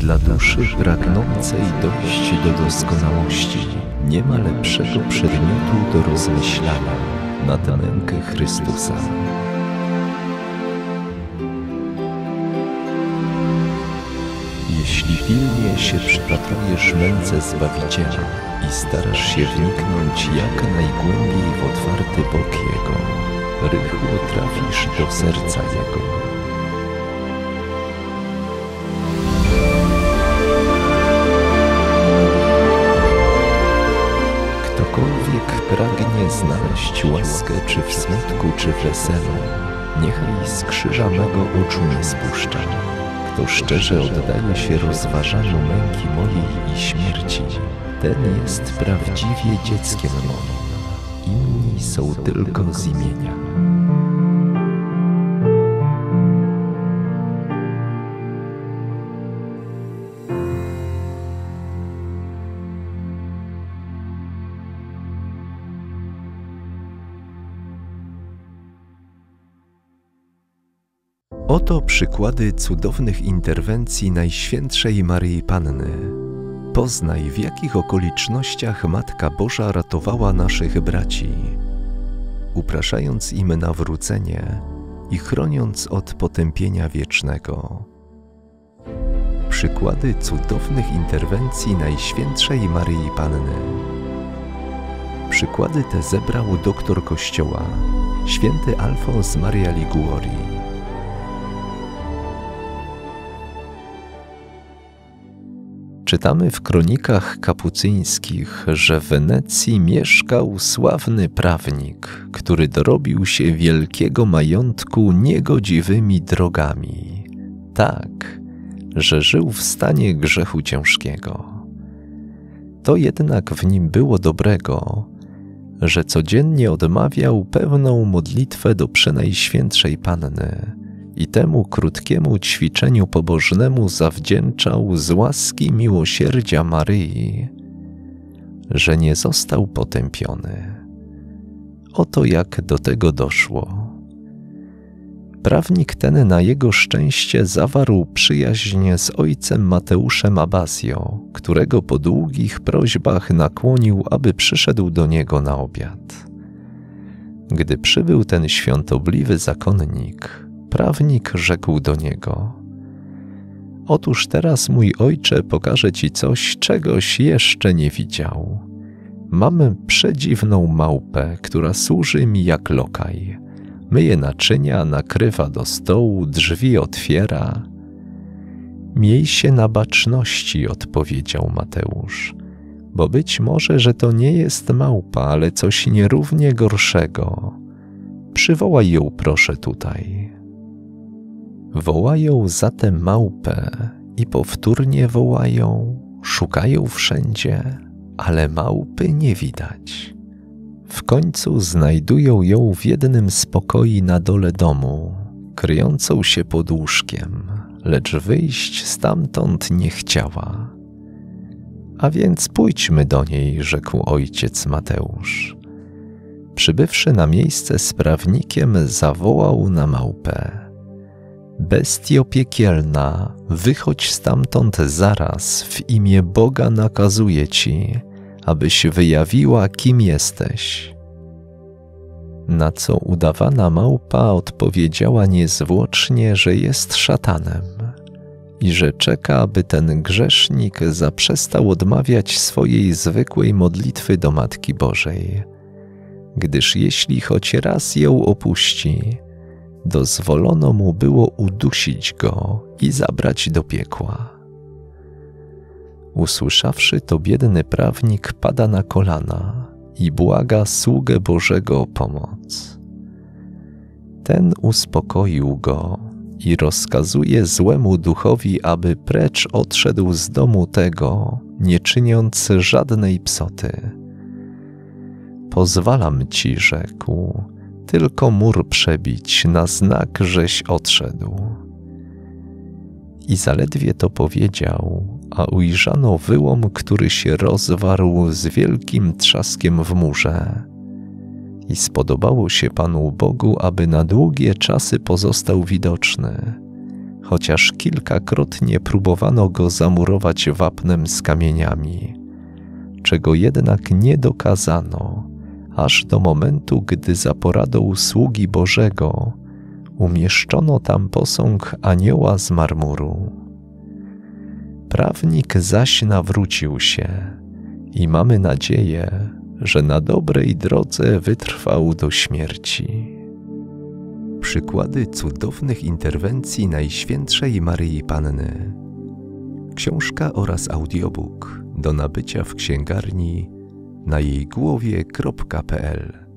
Dla duszy pragnącej dojść do doskonałości nie ma lepszego przedmiotu do rozmyślania nad mękę Chrystusa. Jeśli pilnie się przypatrujesz męce Zbawiciela i starasz się wniknąć jak najgłębiej w otwarty bok Jego, rychło trafisz do serca Jego. Ktokolwiek pragnie znaleźć łaskę czy w smutku, czy w weselu, niechaj z krzyża mego oczu nie spuszcza. Kto szczerze oddaje się rozważaniu męki mojej i śmierci, ten jest prawdziwie dzieckiem moim. Inni są tylko z imienia. Oto przykłady cudownych interwencji Najświętszej Maryi Panny. Poznaj, w jakich okolicznościach Matka Boża ratowała naszych braci, upraszając im nawrócenie i chroniąc od potępienia wiecznego. Przykłady cudownych interwencji Najświętszej Maryi Panny. Przykłady te zebrał doktor Kościoła, święty Alfons Maria Liguori. Czytamy w kronikach kapucyńskich, że w Wenecji mieszkał sławny prawnik, który dorobił się wielkiego majątku niegodziwymi drogami, tak, że żył w stanie grzechu ciężkiego. To jednak w nim było dobrego, że codziennie odmawiał pewną modlitwę do Przenajświętszej Panny, i temu krótkiemu ćwiczeniu pobożnemu zawdzięczał z łaski miłosierdzia Maryi, że nie został potępiony. Oto jak do tego doszło. Prawnik ten na jego szczęście zawarł przyjaźń z ojcem Mateuszem Abbasio, którego po długich prośbach nakłonił, aby przyszedł do niego na obiad. Gdy przybył ten świątobliwy zakonnik, prawnik rzekł do niego: otóż teraz, mój ojcze, pokażę ci coś, czegoś jeszcze nie widział. Mamy przedziwną małpę, która służy mi jak lokaj. Myje naczynia, nakrywa do stołu, drzwi otwiera. Miej się na baczności, odpowiedział Mateusz, bo być może, że to nie jest małpa, ale coś nierównie gorszego. Przywołaj ją proszę tutaj. Wołają zatem małpę i powtórnie wołają, szukają wszędzie, ale małpy nie widać. W końcu znajdują ją w jednym z pokoi na dole domu, kryjącą się pod łóżkiem, lecz wyjść stamtąd nie chciała. A więc pójdźmy do niej, rzekł ojciec Mateusz. Przybywszy na miejsce z prawnikiem, zawołał na małpę: bestio piekielna, wychodź stamtąd zaraz, w imię Boga nakazuję ci, abyś wyjawiła, kim jesteś. Na co udawana małpa odpowiedziała niezwłocznie, że jest szatanem i że czeka, aby ten grzesznik zaprzestał odmawiać swojej zwykłej modlitwy do Matki Bożej, gdyż jeśli choć raz ją opuści, dozwolono mu było udusić go i zabrać do piekła. Usłyszawszy to, biedny prawnik pada na kolana i błaga sługę Bożego o pomoc. Ten uspokoił go i rozkazuje złemu duchowi, aby precz odszedł z domu tego, nie czyniąc żadnej psoty. Pozwalam ci, rzekł, tylko mur przebić na znak, żeś odszedł. I zaledwie to powiedział, a ujrzano wyłom, który się rozwarł z wielkim trzaskiem w murze. I spodobało się Panu Bogu, aby na długie czasy pozostał widoczny, chociaż kilkakrotnie próbowano go zamurować wapnem z kamieniami, czego jednak nie dokazano, aż do momentu, gdy za poradą sługi Bożego umieszczono tam posąg anioła z marmuru. Prawnik zaś nawrócił się i mamy nadzieję, że na dobrej drodze wytrwał do śmierci. Przykłady cudownych interwencji Najświętszej Maryi Panny. Książka oraz audiobook do nabycia w księgarni najejgłowie.pl